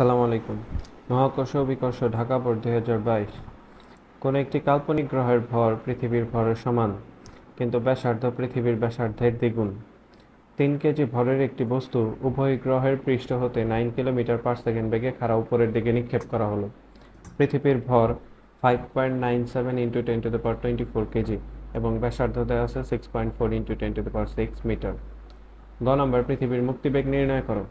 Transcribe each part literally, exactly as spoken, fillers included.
আসসালামু আলাইকুম। মহাকর্ষ বিকর্ষ ঢাকা বোর্ড দুই হাজার বাইশ। কোনো একটি কাল্পনিক গ্রহের ভর পৃথিবীর ভরের সমান, কিন্তু ব্যাসার্ধ পৃথিবীর ব্যাসার্ধের দ্বিগুণ। তিন কেজি ভরের একটি বস্তু উভয় গ্রহের পৃষ্ঠ হতে নাইন কিলোমিটার পার সেকেন্ড বেগে খাড়া উপরের দিকে নিক্ষেপ করা হলো। পৃথিবীর ভর five point nine seven into ten to the power twenty four kg এবং ব্যাসার্ধ দেওয়া আছে six point four into ten to the power six metre. গ নম্বর, পৃথিবীর মুক্তিবেগ নির্ণয় করো।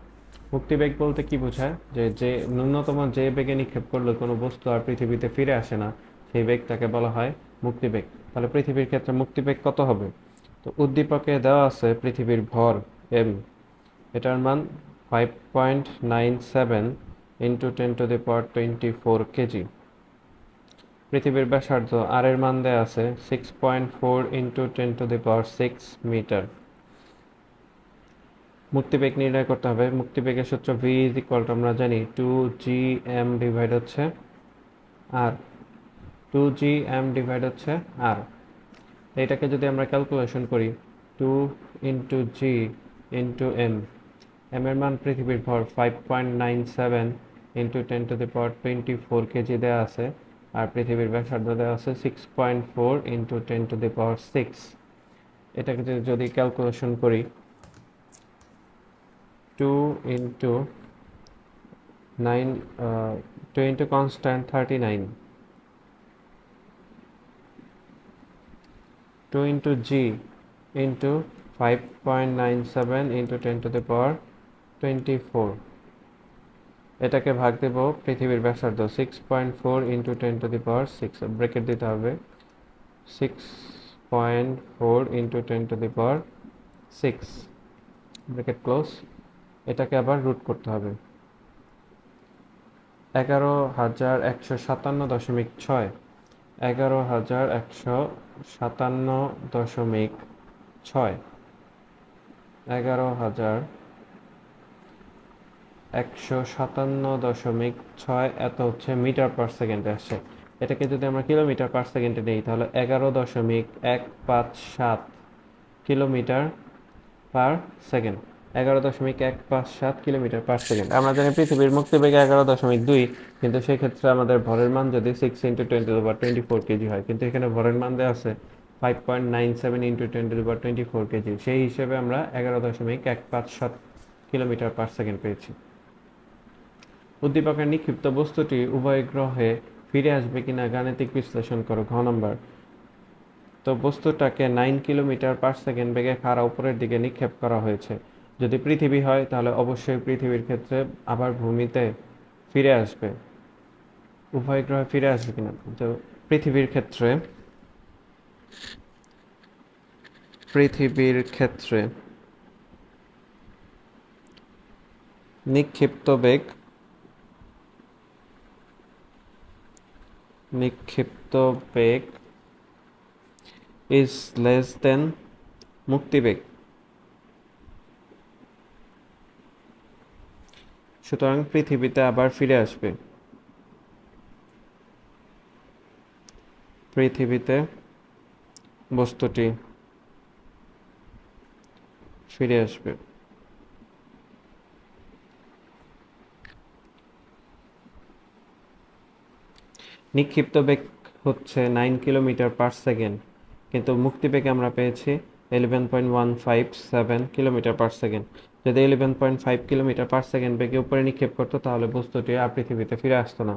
মুক্তিবেগ বলতে কি বোঝায়? যে যে ন্যূনতম যে বেগে নিক্ষেপ করলে কোনো বস্তু আর পৃথিবীতে ফিরে আসে না, সেই বেগটাকে বলা হয় মুক্তিবেগ। তাহলে পৃথিবীর ক্ষেত্রে মুক্তিবেগ কত হবে? তো উদ্দীপকে দেওয়া আছে পৃথিবীর ভর এম, এটার মান five point nine seven into ten to the power twenty four kg. পৃথিবীর ব্যাসার্ধ আর এর মান দেওয়া আছে six point four into ten to the power six metre. মুক্তিবেগ নির্ণয় করতে হবে। মুক্তিবেগের সূত্র ভি ইজ ইকুয়াল টু আমরা জানি টু জি এম ডিভাইড হচ্ছে R, two G M divide হচ্ছে আর। এটাকে যদি আমরা ক্যালকুলেশন করি, two into G into M, M এর মান পৃথিবীর ভর five point nine seven into ten to the power twenty four kg দেওয়া আছে, আর পৃথিবীর ব্যাসার্ধ দেওয়া আছে six point four into ten to the power six. এটাকে যদি ক্যালকুলেশন করি, two into nine, uh, two into constant thirty-nine, two into g into five point nine seven into ten to the power twenty-four. এটাকে ভাগ দেব পৃথিবীর ব্যাসার্ধ six point four into ten to the power six, bracket দিতে হবে six point four into ten to the power six, bracket close. এটাকে আবার root করতে হবে। এগারো হাজার একশো সাতান্ন দশমিক ছয়, এগারো হাজার একশো সাতান্ন দশমিক ছয়, এগারো হাজার একশো সাতান্ন দশমিক ছয়, এত হচ্ছে মিটার পার সেকেন্ডে আসে। এটাকে যদি আমরা কিলোমিটার পার সেকেন্ডে নিই, তাহলে এগারো দশমিক এক পাঁচ সাত কিলোমিটার পার সেকেন্ড, এগারো দশমিক এক পাঁচ সাত কিলোমিটার পার সেকেন্ড। আমরা জানি পৃথিবীর মুক্তিবেগ এগারো দশমিক দুই, কিন্তু সেক্ষেত্রে আমাদের ভরের মান যদি six into ten to the power twenty four kg হয়, কিন্তু এখানে ভরের মান দেওয়া আছে five point nine seven into ten to the power twenty four kg. সেই হিসেবে আমরা এগারো দশমিক এক পাঁচ সাত কিলোমিটার পার সেকেন্ড পেয়েছি। উদ্দীপকের নিক্ষিপ্ত বস্তুটি উভয় গ্রহে ফিরে আসবে কিনা গাণিতিক বিশ্লেষণ করো। ঘ নম্বর, তো বস্তুটাকে নাইন কিলোমিটার পার সেকেন্ড বেগে খাড়া উপরের দিকে নিক্ষেপ করা হয়েছে। যদি পৃথিবী হয়, তাহলে অবশ্যই পৃথিবীর ক্ষেত্রে আবার ভূমিতে ফিরে আসবে। উভয় গ্রহে ফিরে আসবে কিনা, তো পৃথিবীর ক্ষেত্রে পৃথিবীর ক্ষেত্রে নিক্ষিপ্ত বেগ নিক্ষিপ্ত বেগ ইজ লেস দেন মুক্তিবেগ। সুতরাং পৃথিবীতে আবার ফিরে আসবে, পৃথিবীতে বস্তুটি ফিরে আসবে। নিক্ষিপ্ত বেগ হচ্ছে নাইন কিলোমিটার পার সেকেন্ড, কিন্তু মুক্তিবেগ আমরা পেয়েছি eleven point one five seven kilometre per second. যদি eleven point five kilometre per second বেগে উপরে নিক্ষেপ করতো, তাহলে বস্তুটি আর পৃথিবীতে ফিরে আসতো না,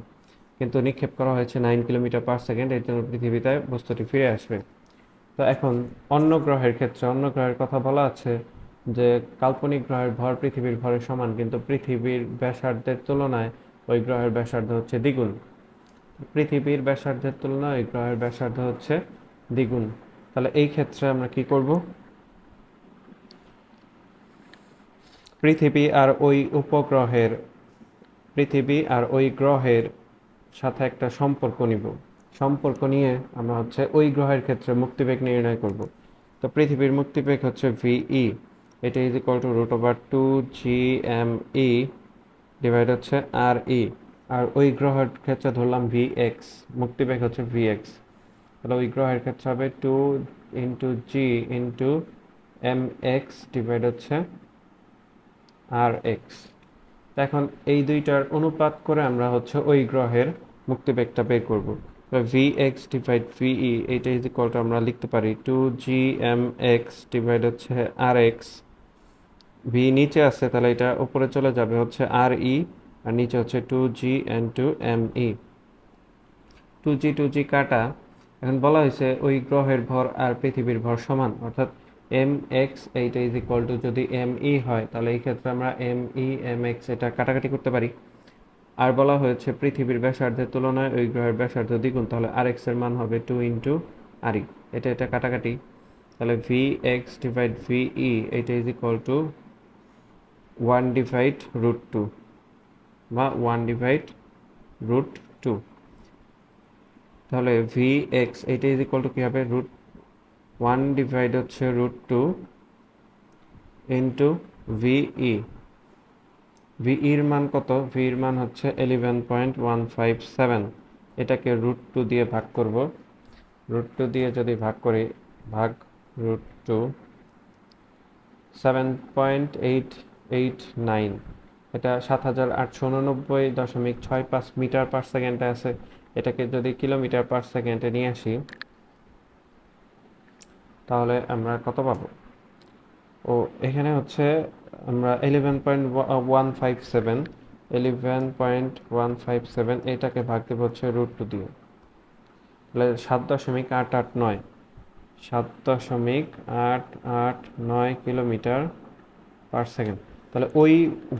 কিন্তু নিক্ষেপ করা হয়েছে নাইন কিলোমিটার পার সেকেন্ড, এর জন্য পৃথিবীতে বস্তুটি ফিরে আসবে। তো এখন অন্য গ্রহের ক্ষেত্রে, অন্য গ্রহের কথা বলা আছে যে কাল্পনিক গ্রহের ভর পৃথিবীর ভরের সমান, কিন্তু পৃথিবীর ব্যাসার্ধের তুলনায় ওই গ্রহের ব্যাসার্ধ হচ্ছে দ্বিগুণ। পৃথিবীর ব্যাসার্ধের তুলনায় ওই গ্রহের ব্যাসার্ধ হচ্ছে দ্বিগুণ। তাহলে এই ক্ষেত্রে আমরা কি করব? পৃথিবী আর ওই উপগ্রহের পৃথিবী আর ওই গ্রহের সাথে একটা সম্পর্ক নিব। সম্পর্ক নিয়ে আমরা হচ্ছে ওই গ্রহের ক্ষেত্রে মুক্তিবেগ নির্ণয় করব। তো পৃথিবীর মুক্তিবেগ হচ্ছে ভিই, এটা is equal to root over two G M E divide হচ্ছে আর ই, আর ওই গ্রহের ক্ষেত্রে ধরলাম ভি এক্স, মুক্তিবেগ হচ্ছে ভি এক্স। তাহলে ওই গ্রহের ক্ষেত্রে হবে two into G into M X divide হচ্ছে আর এক্স। এখন এই দুইটার অনুপাত করে আমরা হচ্ছে ওই গ্রহের মুক্তিবেগটা বের করব। vx ডিভাইড ve এটা ইজ ইকুয়াল টু আমরা লিখতে পারি two G M X divide হচ্ছে rx, v নিচে আছে তাহলে এটা উপরে চলে যাবে হচ্ছে re আর নিচে হচ্ছে two G and two M E. Two G two G কাটা, এখন বলা হয়েছে ওই গ্রহের ভর আর পৃথিবীর ভর সমান, অর্থাৎ mx এইটা ইজ ইকুয়াল টু যদি me হয় তাহলে এই ক্ষেত্রে আমরা me mx এটা কাটাকাটি করতে পারি। আর বলা হয়েছে পৃথিবীর ব্যাসার্ধের তুলনায় ওই গ্রহের ব্যাসার্ধ দ্বিগুণ, তাহলে rx এর মান হবে টু ইনটু re, এটা এটা কাটাকাটি, তাহলে vx ডিভাইড ve এটা is equal to one divide root two বা ওয়ান ডিভাইড রুট টু। তাহলে vx এটা ইজ ইকুয়াল টু কি হবে রুট ওয়ান ডিভাইড হচ্ছে root two into ve, V এর মান কত, ভি এর মান হচ্ছে eleven point one five seven, এটাকে রুট টু দিয়ে ভাগ করব। রুট টু দিয়ে যদি ভাগ করি ভাগ root two seven point eight eight nine, এটা সাত হাজার আটশো উননব্বই দশমিক ছয় পাঁচ মিটার পার সেকেন্ডে আছে, এটাকে যদি কিলোমিটার পার সেকেন্ডে নিয়ে আসি তাহলে আমরা কত পাবো, ও এখানে হচ্ছে আমরা eleven point one five seven eleven point one five seven এটাকে ভাগ দেব হচ্ছে রুট টু দিয়ে, তাহলে সাত দশমিক আট আট নয় সাত দশমিক আট আট নয় কিলোমিটার পার সেকেন্ড। তাহলে ওই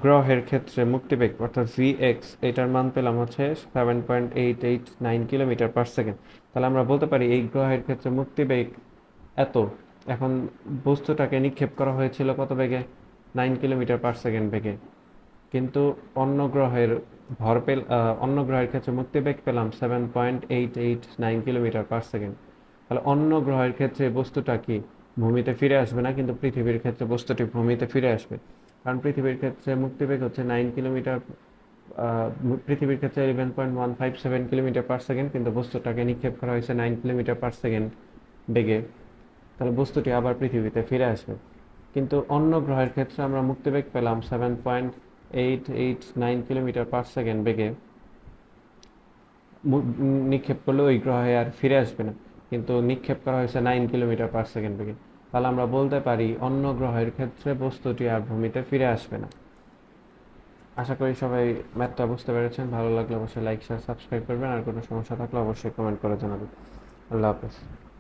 গ্রহের ক্ষেত্রে মুক্তিবেগ অর্থাৎ vx এটার মান পেলাম হচ্ছে seven point eight eight nine kilometre per second. তাহলে আমরা বলতে পারি এই গ্রহের ক্ষেত্রে মুক্তিবেগ এত। এখন বস্তুটাকে নিক্ষেপ করা হয়েছিল কত বেগে, নাইন কিলোমিটার পার সেকেন্ড বেগে, কিন্তু অন্য গ্রহের ভর পেল অন্য গ্রহের ক্ষেত্রে মুক্তিবেগ পেলাম seven point eight eight nine kilometre per second. তাহলে অন্য গ্রহের ক্ষেত্রে বস্তুটা কি ভূমিতে ফিরে আসবে না, কিন্তু পৃথিবীর ক্ষেত্রে বস্তুটি ভূমিতে ফিরে আসবে, কারণ পৃথিবীর ক্ষেত্রে মুক্তিবেগ হচ্ছে নাইন কিলোমিটার পৃথিবীর ক্ষেত্রে eleven point one five seven kilometre per second, কিন্তু বস্তুটাকে নিক্ষেপ করা হয়েছে নাইন কিলোমিটার পার সেকেন্ড বেগে, তাহলে বস্তুটি আবার পৃথিবীতে ফিরে আসবে। কিন্তু অন্য গ্রহের ক্ষেত্রে আমরা মুক্তিবেগ পেলাম seven point eight eight nine kilometre per second বেগে, নিক্ষেপ করলে ওই গ্রহে আর ফিরে আসবে না, কিন্তু নিক্ষেপ করা হয়েছে নাইন কিলোমিটার পার সেকেন্ড বেগে, তাহলে আমরা বলতে পারি অন্য গ্রহের ক্ষেত্রে বস্তুটি আর ভূমিতে ফিরে আসবে না। আশা করি সবাই ম্যাথটা বুঝতে পেরেছেন। ভালো লাগলে অবশ্যই লাইক শেয়ার সাবস্ক্রাইব করবেন, আর কোনো সমস্যা থাকলে অবশ্যই কমেন্ট করে জানাবেন। আল্লাহ হাফেজ।